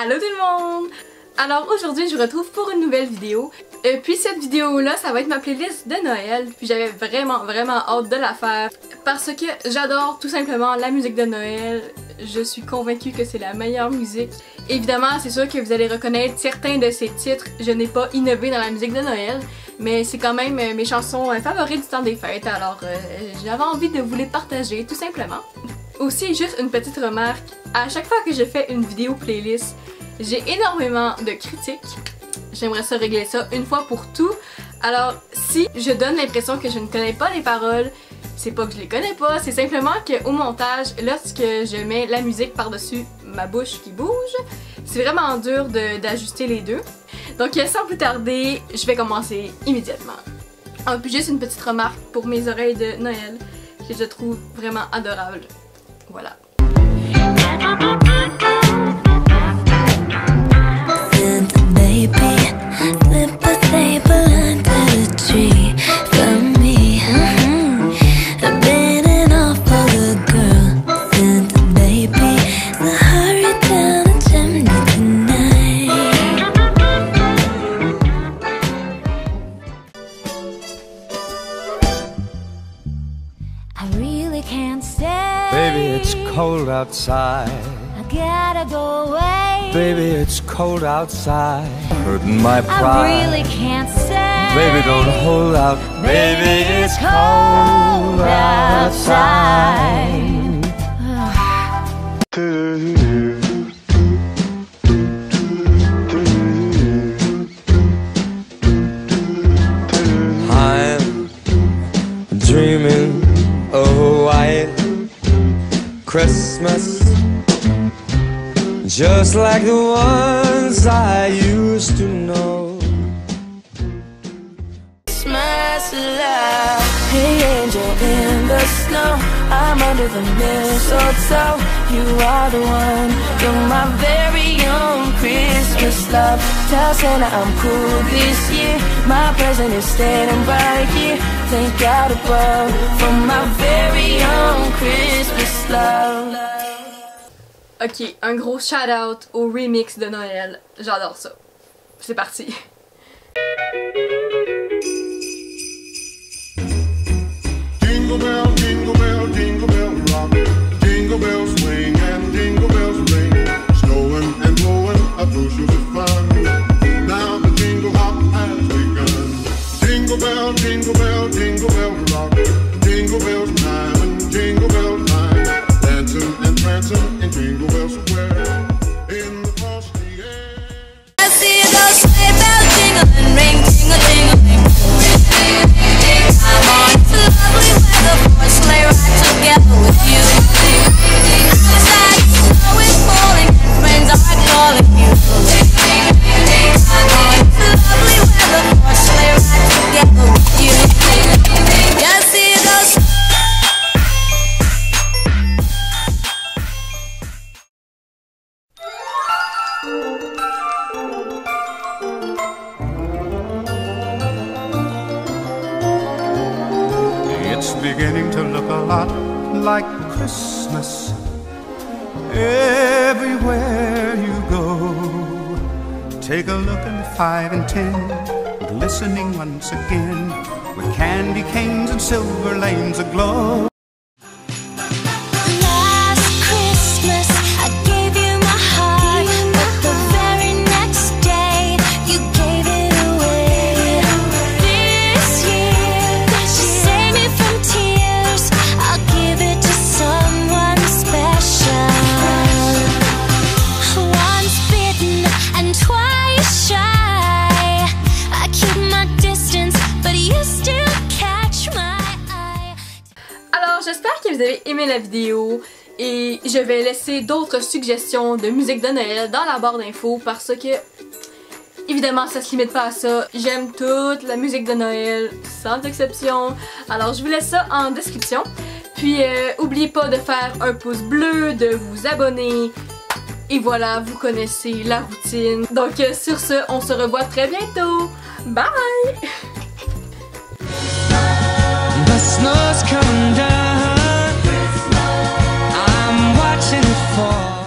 Allô tout le monde! Alors aujourd'hui je vous retrouve pour une nouvelle vidéo. Puis cette vidéo là ça va être ma playlist de Noël. Puis j'avais vraiment hâte de la faire parce que j'adore tout simplement la musique de Noël. Je suis convaincue que c'est la meilleure musique. Évidemment c'est sûr que vous allez reconnaître certains de ces titres. Je n'ai pas innové dans la musique de Noël, mais c'est quand même mes chansons favorites du temps des fêtes. Alors j'avais envie de vous les partager tout simplement. Aussi juste une petite remarque, à chaque fois que je fais une vidéo playlist, j'ai énormément de critiques. J'aimerais ça régler ça une fois pour tout. Alors si je donne l'impression que je ne connais pas les paroles, c'est pas que je les connais pas, c'est simplement qu'au montage, lorsque je mets la musique par-dessus ma bouche qui bouge, c'est vraiment dur d'ajuster les deux. Donc sans plus tarder, je vais commencer immédiatement. Ah, puis juste une petite remarque pour mes oreilles de Noël, que je trouve vraiment adorables. Voilà. Cold outside, I gotta go away. Baby, it's cold outside, hurting my pride. I really can't stay. Baby, don't hold out. Baby, it's cold outside. I'm dreaming of a white Christmas, just like the ones I used to know. Christmas love, hey angel in the snow, I'm under the mistletoe. You are the one, you're my very own Christmas love. Tell Santa I'm cool this year, my present is standing right here. Thank God above for my very own Christmas love. Ok, un gros shout out au remix de Noël. J'adore ça. C'est parti. Jingle bell, jingle bell, jingle bell rock. Jingle bells swing and jingle bells ring. Snowing and blowing up bushels of fun. Now the jingle hop has begun. Jingle bell, jingle bell. It's beginning to look a lot like Christmas everywhere you go. Take a look at the 5 and 10, glistening once again with candy canes and silver lanes aglow. J'espère que vous avez aimé la vidéo et je vais laisser d'autres suggestions de musique de Noël dans la barre d'infos parce que, évidemment, ça se limite pas à ça. J'aime toute la musique de Noël, sans exception. Alors, je vous laisse ça en description. Puis, n'oubliez pas de faire un pouce bleu, de vous abonner. Et voilà, vous connaissez la routine. Donc, sur ce, on se revoit très bientôt. Bye! The snow's coming down. I'm watching it fall.